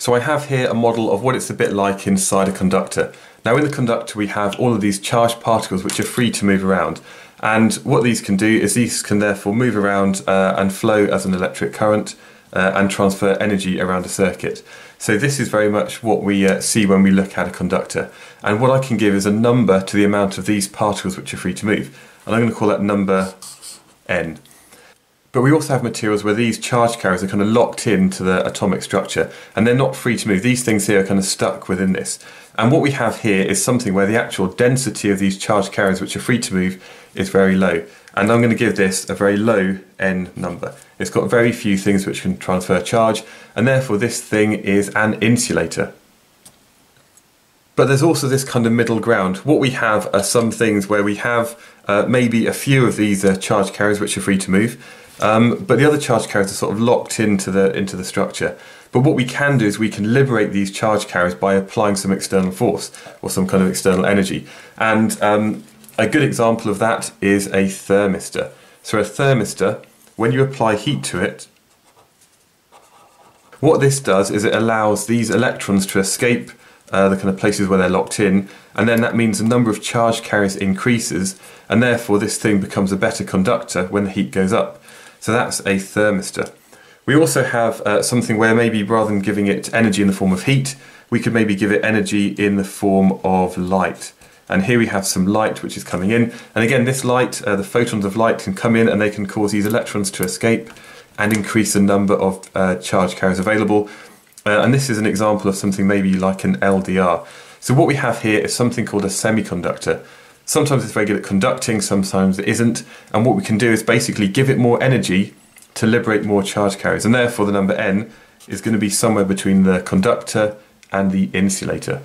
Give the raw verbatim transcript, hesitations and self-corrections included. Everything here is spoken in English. So I have here a model of what it's a bit like inside a conductor. Now in the conductor we have all of these charged particles which are free to move around, and what these can do is these can therefore move around uh, and flow as an electric current uh, and transfer energy around a circuit. So this is very much what we uh, see when we look at a conductor, and what I can give is a number to the amount of these particles which are free to move, and I'm going to call that number n. But we also have materials where these charge carriers are kind of locked into the atomic structure and they're not free to move. These things here are kind of stuck within this. And what we have here is something where the actual density of these charge carriers which are free to move is very low. And I'm going to give this a very low n number. It's got very few things which can transfer charge, and therefore this thing is an insulator. But there's also this kind of middle ground. What we have are some things where we have uh, maybe a few of these uh, charge carriers which are free to move, um, but the other charge carriers are sort of locked into the, into the structure. But what we can do is we can liberate these charge carriers by applying some external force or some kind of external energy. And um, a good example of that is a thermistor. So a thermistor, when you apply heat to it, what this does is it allows these electrons to escape Uh, the kind of places where they're locked in, and then that means the number of charge carriers increases, and therefore this thing becomes a better conductor when the heat goes up. So that's a thermistor. We also have uh, something where maybe rather than giving it energy in the form of heat, we could maybe give it energy in the form of light. And here we have some light which is coming in, and again this light, uh, the photons of light can come in and they can cause these electrons to escape and increase the number of uh, charge carriers available. Uh, and this is an example of something maybe like an L D R. So what we have here is something called a semiconductor. Sometimes it's very good at conducting, sometimes it isn't, and what we can do is basically give it more energy to liberate more charge carriers, and therefore the number n is going to be somewhere between the conductor and the insulator.